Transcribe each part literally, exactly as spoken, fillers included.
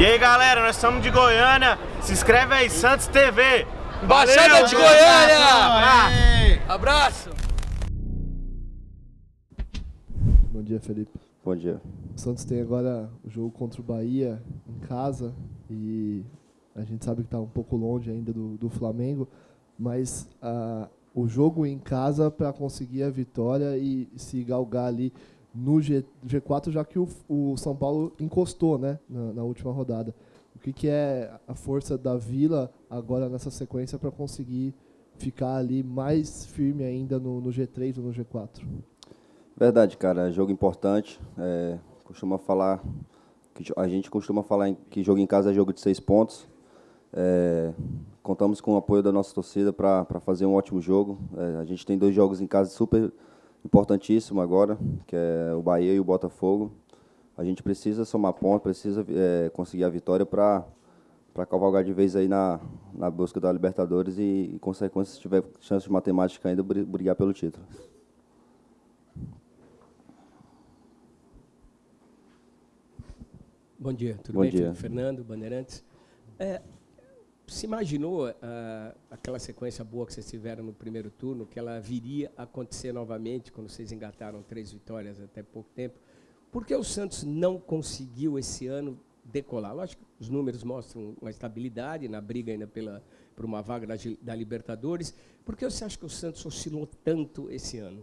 E aí galera, nós estamos de Goiânia, se inscreve aí, Santos T V. Baixada de Goiânia! Abraço! Bom dia, Felipe. Bom dia. O Santos tem agora o jogo contra o Bahia em casa e a gente sabe que está um pouco longe ainda do, do Flamengo, mas uh, o jogo em casa para conseguir a vitória e se galgar ali no G quatro, já que o, o São Paulo encostou, né, na, na última rodada. O que, que é a força da Vila agora nessa sequência para conseguir ficar ali mais firme ainda no, no G três ou no G quatro? Verdade, cara. É jogo importante. É, costuma falar que a gente costuma falar que jogo em casa é jogo de seis pontos. É, contamos com o apoio da nossa torcida para para fazer um ótimo jogo. É, a gente tem dois jogos em casa super importantíssimo agora, que é o Bahia e o Botafogo. A gente precisa somar pontos, precisa é, conseguir a vitória para para cavalgar de vez aí na, na busca da Libertadores e, em consequência, se tiver chance de matemática ainda, brigar pelo título. Bom dia, tudo Bom bem? Dia. Fernando, Bandeirantes. É, se imaginou ah, aquela sequência boa que vocês tiveram no primeiro turno, que ela viria a acontecer novamente quando vocês engataram três vitórias até pouco tempo? Por que o Santos não conseguiu esse ano decolar? Lógico que os números mostram uma estabilidade na briga ainda pela, por uma vaga da, da Libertadores. Por que você acha que o Santos oscilou tanto esse ano?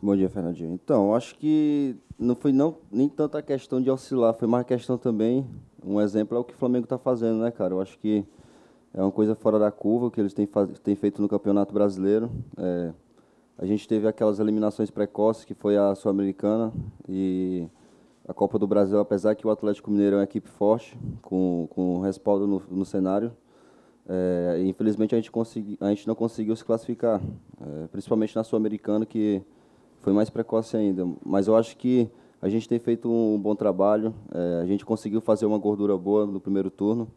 Bom dia, Fernandinho. Então, acho que não foi não, nem tanta questão de oscilar, foi mais questão também, um exemplo é o que o Flamengo está fazendo, né, cara? Eu acho que é uma coisa fora da curva que eles têm, têm feito no Campeonato Brasileiro. É, a gente teve aquelas eliminações precoces, que foi a Sul-Americana e a Copa do Brasil, apesar que o Atlético Mineiro é uma equipe forte, com, com respaldo no, no cenário. É, infelizmente, a gente, consegui, a gente não conseguiu se classificar, é, principalmente na Sul-Americana, que foi mais precoce ainda, mas eu acho que a gente tem feito um bom trabalho, é, a gente conseguiu fazer uma gordura boa no primeiro turno,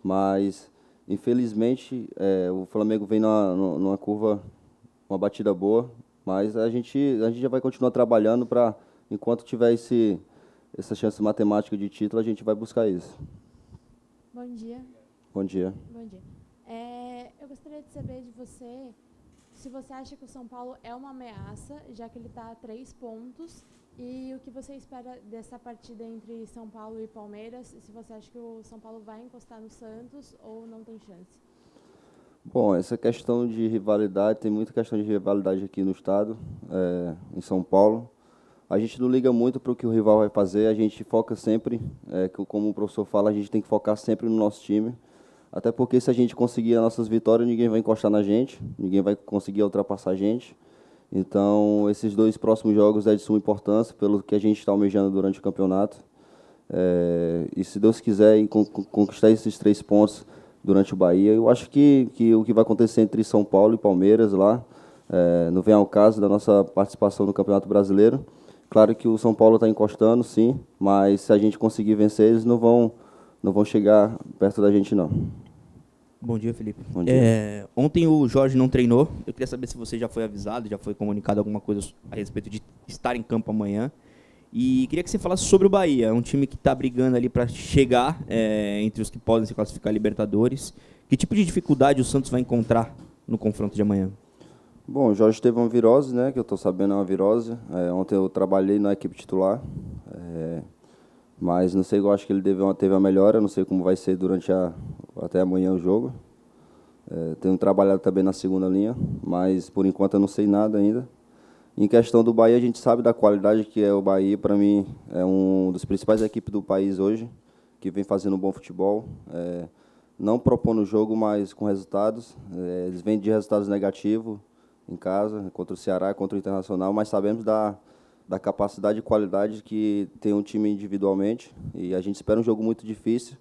mas, infelizmente, é, o Flamengo vem na, numa curva, uma batida boa, mas a gente, a gente já vai continuar trabalhando para, enquanto tiver esse, essa chance matemática de título, a gente vai buscar isso. Bom dia. Bom dia. Bom dia. É, eu gostaria de saber de você... se você acha que o São Paulo é uma ameaça, já que ele está a três pontos, e o que você espera dessa partida entre São Paulo e Palmeiras, e se você acha que o São Paulo vai encostar no Santos ou não tem chance? Bom, essa questão de rivalidade, tem muita questão de rivalidade aqui no estado, é, em São Paulo. A gente não liga muito para o que o rival vai fazer, a gente foca sempre, é, como o professor fala, a gente tem que focar sempre no nosso time. Até porque, se a gente conseguir as nossas vitórias, ninguém vai encostar na gente, ninguém vai conseguir ultrapassar a gente. Então, esses dois próximos jogos é de suma importância, pelo que a gente está almejando durante o campeonato. É, e, se Deus quiser, conquistar esses três pontos durante o Bahia. Eu acho que, que o que vai acontecer entre São Paulo e Palmeiras lá, é, não vem ao caso da nossa participação no Campeonato Brasileiro. Claro que o São Paulo está encostando, sim, mas se a gente conseguir vencer, eles não vão... não vão chegar perto da gente, não. Bom dia, Felipe. Bom dia. É, ontem o Jorge não treinou. Eu queria saber se você já foi avisado, já foi comunicado alguma coisa a respeito de estar em campo amanhã. E queria que você falasse sobre o Bahia. É um time que está brigando ali para chegar é, entre os que podem se classificar Libertadores. Que tipo de dificuldade o Santos vai encontrar no confronto de amanhã? Bom, o Jorge teve uma virose, né? Que eu estou sabendo é uma virose. É, ontem eu trabalhei na equipe titular. É... Mas não sei, eu acho que ele teve uma, teve uma melhora, não sei como vai ser durante a, até amanhã o jogo. É, tenho trabalhado também na segunda linha, mas por enquanto eu não sei nada ainda. Em questão do Bahia, a gente sabe da qualidade que é o Bahia, para mim é um dos principais equipes do país hoje, que vem fazendo um bom futebol, é, não propondo o jogo, mas com resultados. É, eles vêm de resultados negativos em casa, contra o Ceará, contra o Internacional, mas sabemos da... da capacidade e qualidade que tem um time individualmente. E a gente espera um jogo muito difícil,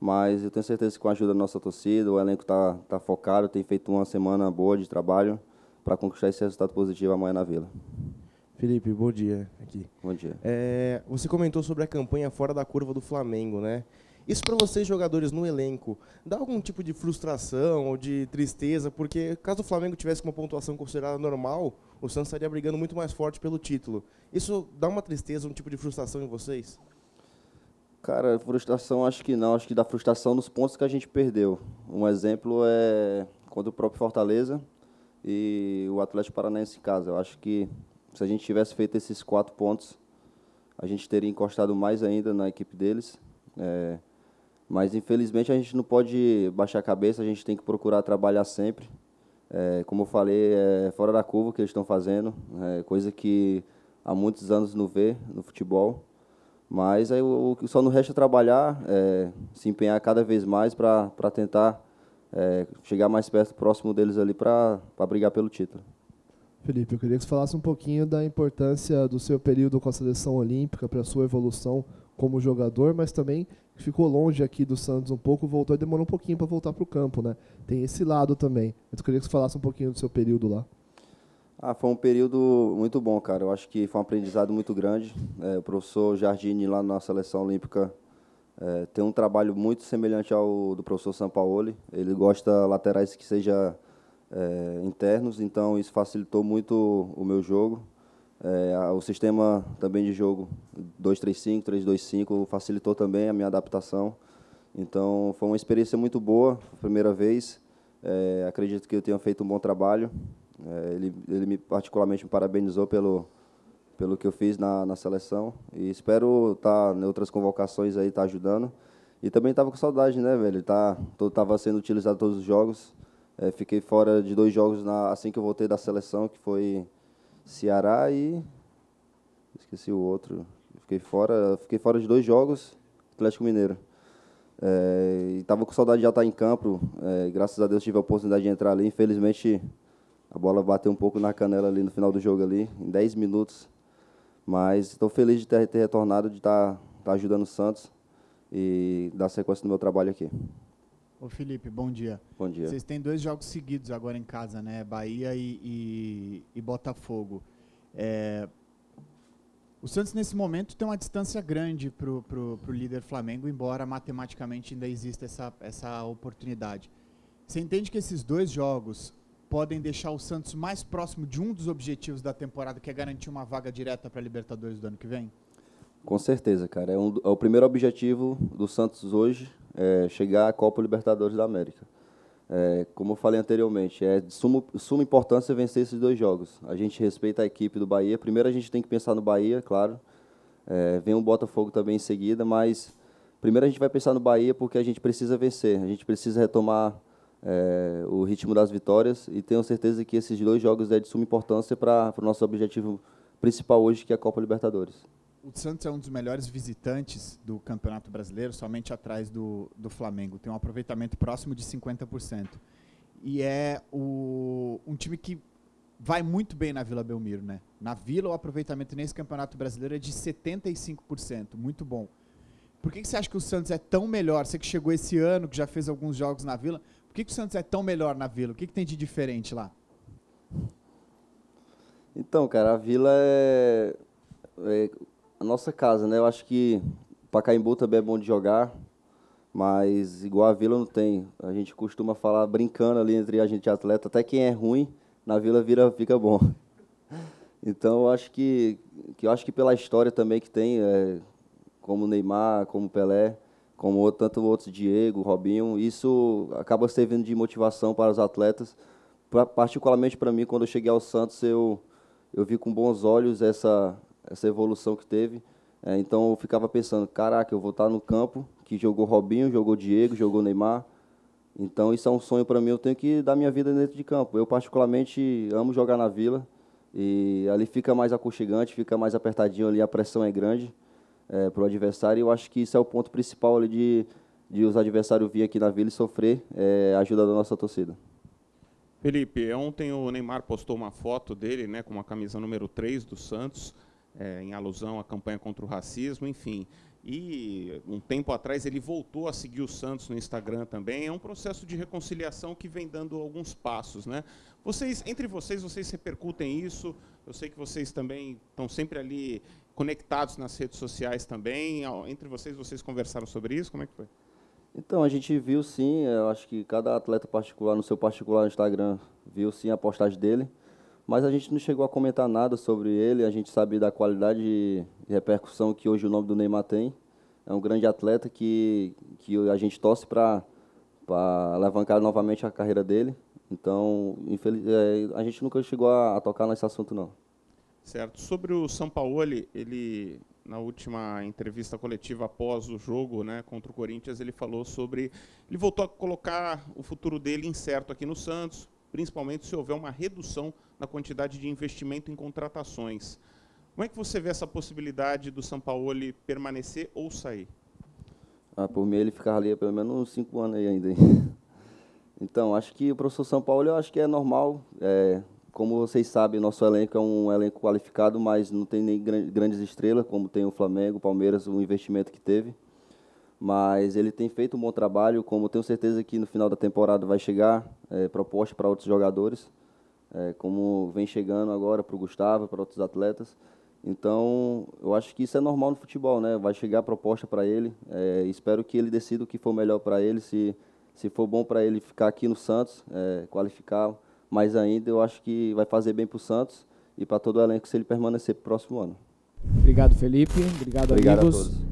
mas eu tenho certeza que com a ajuda da nossa torcida, o elenco está tá focado, tem feito uma semana boa de trabalho para conquistar esse resultado positivo amanhã na Vila. Felipe, bom dia. Aqui. Bom dia. É, você comentou sobre a campanha fora da curva do Flamengo, né? Isso para vocês, jogadores, no elenco, dá algum tipo de frustração ou de tristeza? Porque caso o Flamengo tivesse uma pontuação considerada normal, o Santos estaria brigando muito mais forte pelo título. Isso dá uma tristeza, um tipo de frustração em vocês? Cara, frustração acho que não. Acho que da frustração nos pontos que a gente perdeu. Um exemplo é contra o próprio Fortaleza e o Atlético Paranaense em casa. Eu acho que se a gente tivesse feito esses quatro pontos, a gente teria encostado mais ainda na equipe deles. É, mas, infelizmente, a gente não pode baixar a cabeça, a gente tem que procurar trabalhar sempre. É, como eu falei, é fora da curva que eles estão fazendo, é coisa que há muitos anos não vê no futebol. Mas aí, o que só não resta trabalhar, é, se empenhar cada vez mais para para tentar é, chegar mais perto, próximo deles ali, para para brigar pelo título. Felipe, eu queria que você falasse um pouquinho da importância do seu período com a Seleção Olímpica para a sua evolução como jogador, mas também ficou longe aqui do Santos um pouco, voltou e demorou um pouquinho para voltar para o campo, né? Tem esse lado também. Eu queria que você falasse um pouquinho do seu período lá. Ah, foi um período muito bom, cara. Eu acho que foi um aprendizado muito grande. É, o professor Jardini, lá na Seleção Olímpica, é, tem um trabalho muito semelhante ao do professor Sampaoli. Ele gosta laterais que sejam É, internos, então isso facilitou muito o meu jogo. É, o sistema também de jogo dois três cinco, três dois cinco facilitou também a minha adaptação. Então foi uma experiência muito boa, primeira vez. É, acredito que eu tenha feito um bom trabalho. É, ele, ele me particularmente me parabenizou pelo pelo que eu fiz na, na seleção e espero estar em outras convocações aí, estar ajudando. E também estava com saudade, né, velho? Tá, estava sendo utilizado todos os jogos. É, fiquei fora de dois jogos na, assim que eu voltei da seleção, que foi Ceará e... Esqueci o outro. Fiquei fora, fiquei fora de dois jogos, Atlético Mineiro. É, e estava com saudade de já estar em campo. É, graças a Deus tive a oportunidade de entrar ali. Infelizmente, a bola bateu um pouco na canela ali no final do jogo, ali, em dez minutos. Mas estou feliz de ter, ter retornado, de estar tá, tá ajudando o Santos e dar sequência no meu trabalho aqui. Ô Felipe, bom dia. Bom dia. Vocês têm dois jogos seguidos agora em casa, né? Bahia e, e, e Botafogo. É, o Santos, nesse momento, tem uma distância grande para o líder Flamengo, embora matematicamente ainda exista essa, essa oportunidade. Você entende que esses dois jogos podem deixar o Santos mais próximo de um dos objetivos da temporada, que é garantir uma vaga direta para a Libertadores do ano que vem? Com certeza, cara. É, um, é o primeiro objetivo do Santos hoje, é chegar à Copa Libertadores da América. É, como eu falei anteriormente, é de suma, suma importância vencer esses dois jogos. A gente respeita a equipe do Bahia. Primeiro a gente tem que pensar no Bahia, claro. É, vem o Botafogo também em seguida, mas primeiro a gente vai pensar no Bahia porque a gente precisa vencer. A gente precisa retomar é, o ritmo das vitórias e tenho certeza que esses dois jogos é de suma importância para o nosso objetivo principal hoje, que é a Copa Libertadores. O Santos é um dos melhores visitantes do Campeonato Brasileiro, somente atrás do, do Flamengo. Tem um aproveitamento próximo de cinquenta por cento. E é o, um time que vai muito bem na Vila Belmiro, né? Na Vila, o aproveitamento nesse Campeonato Brasileiro é de setenta e cinco por cento. Muito bom. Por que, que você acha que o Santos é tão melhor? Você que chegou esse ano, que já fez alguns jogos na Vila. Por que, que o Santos é tão melhor na Vila? O que, que tem de diferente lá? Então, cara, a Vila é... é... a nossa casa, né? Eu acho que Pacaembu também é bom de jogar, mas igual a Vila não tem. A gente costuma falar brincando ali entre a gente e atleta, até quem é ruim na Vila vira, fica bom. Então, eu acho que, que eu acho que pela história também que tem, é, como Neymar, como Pelé, como tanto outros, Diego, Robinho, isso acaba servindo de motivação para os atletas. Pra, particularmente para mim, quando eu cheguei ao Santos, eu eu vi com bons olhos essa essa evolução que teve. É, então eu ficava pensando, caraca, eu vou estar no campo que jogou Robinho, jogou Diego, jogou Neymar. Então isso é um sonho para mim, eu tenho que dar minha vida dentro de campo. Eu particularmente amo jogar na Vila e ali fica mais aconchegante, fica mais apertadinho ali, a pressão é grande é, para o adversário e eu acho que isso é o ponto principal ali de, de os adversários vir aqui na Vila e sofrer é, a ajuda da nossa torcida. Felipe, ontem o Neymar postou uma foto dele, né, com uma camisa número três do Santos, É, em alusão à campanha contra o racismo, enfim. E um tempo atrás ele voltou a seguir o Santos no Instagram também. É um processo de reconciliação que vem dando alguns passos, né? Vocês, entre vocês, vocês repercutem isso. Eu sei que vocês também estão sempre ali conectados nas redes sociais também. Entre vocês, vocês conversaram sobre isso? Como é que foi? Então, a gente viu sim. Eu acho que cada atleta particular, no seu particular Instagram, viu sim a postagem dele. Mas a gente não chegou a comentar nada sobre ele, a gente sabe da qualidade e repercussão que hoje o nome do Neymar tem. é um grande atleta que, que a gente torce para alavancar novamente a carreira dele. Então, infeliz, é, a gente nunca chegou a, a tocar nesse assunto, não. Certo. Sobre o Sampaoli, ele, na última entrevista coletiva após o jogo, né, contra o Corinthians, ele falou sobre... Ele voltou a colocar o futuro dele incerto aqui no Santos, principalmente se houver uma redução na quantidade de investimento em contratações. Como é que você vê essa possibilidade do Sampaoli permanecer ou sair? Ah, por mim, ele ficar ali pelo menos uns cinco anos aí ainda. Então, acho que o professor Sampaoli, eu acho que é normal. É, como vocês sabem, nosso elenco é um elenco qualificado, mas não tem nem grandes estrelas, como tem o Flamengo, o Palmeiras, o investimento que teve. Mas ele tem feito um bom trabalho, como tenho certeza que no final da temporada vai chegar é, proposta para outros jogadores, é, como vem chegando agora para o Gustavo, para outros atletas. Então, eu acho que isso é normal no futebol, né? Vai chegar proposta para ele, é, espero que ele decida o que for melhor para ele, se, se for bom para ele ficar aqui no Santos, é, qualificar, mas ainda eu acho que vai fazer bem para o Santos e para todo o elenco se ele permanecer para o próximo ano. Obrigado, Felipe. Obrigado, Obrigado amigos. A todos.